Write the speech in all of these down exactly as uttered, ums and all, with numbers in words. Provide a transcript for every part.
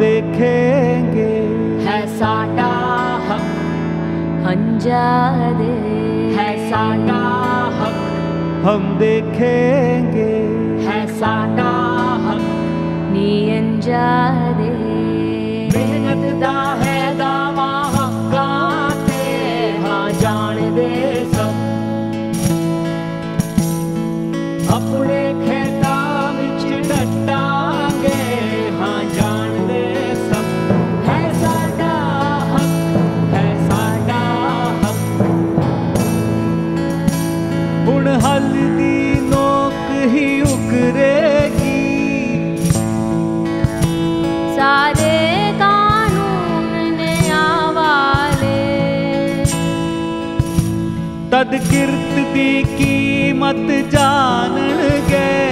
देखेंगे, है साडा हक हम जादे, है साडा हक हम देखेंगे, है साडा हक नी अंजादे। मेहनत दा है दावा हक्का ते, हाँ जान दे सब अपने खेता विच डटांगे, हाँ जान दे सब। है साडा हक, है साडा हक हुण हल दी नोक ही उकरे तद किरत दी कीमत जानन गए,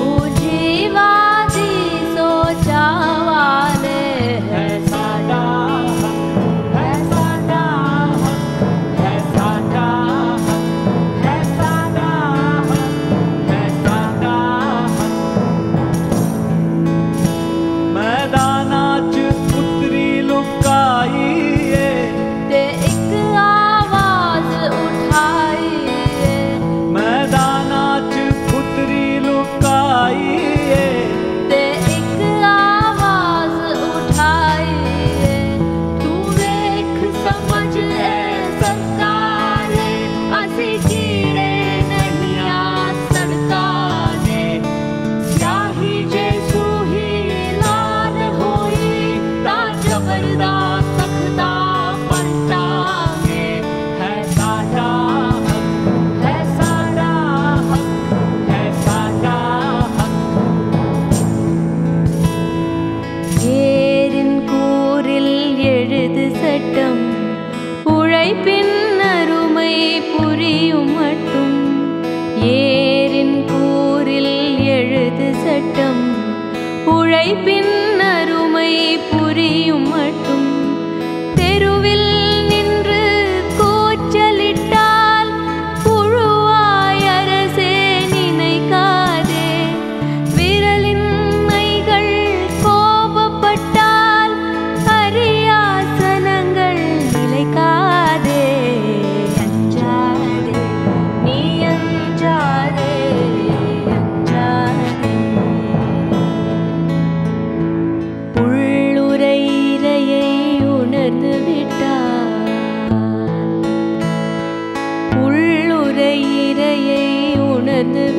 पूंजीवादी सोचा वाले। है साडा हक, है साडा हक, है साडा हक, है साडा हक, है साडा हक। मैदान च पुत्री लुकाई ते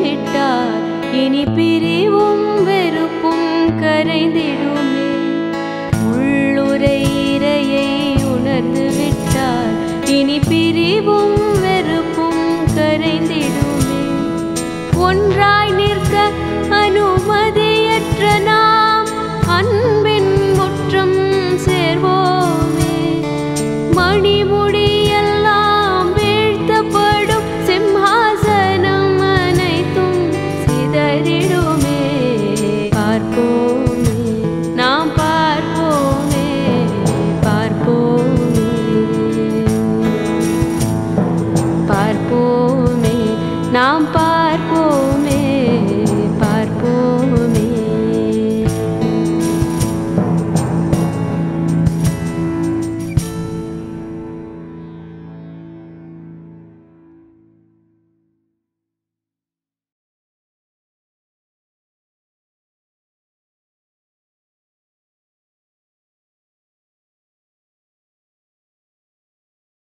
इक उणर् इन प्रिवुम करें।